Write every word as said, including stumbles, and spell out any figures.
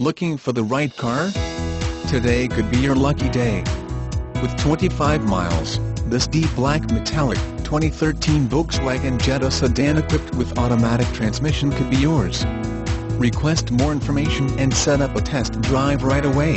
Looking for the right car? Today could be your lucky day. With twenty-five miles, this deep black metallic twenty thirteen Volkswagen Jetta sedan equipped with automatic transmission could be yours. Request more information and set up a test drive right away.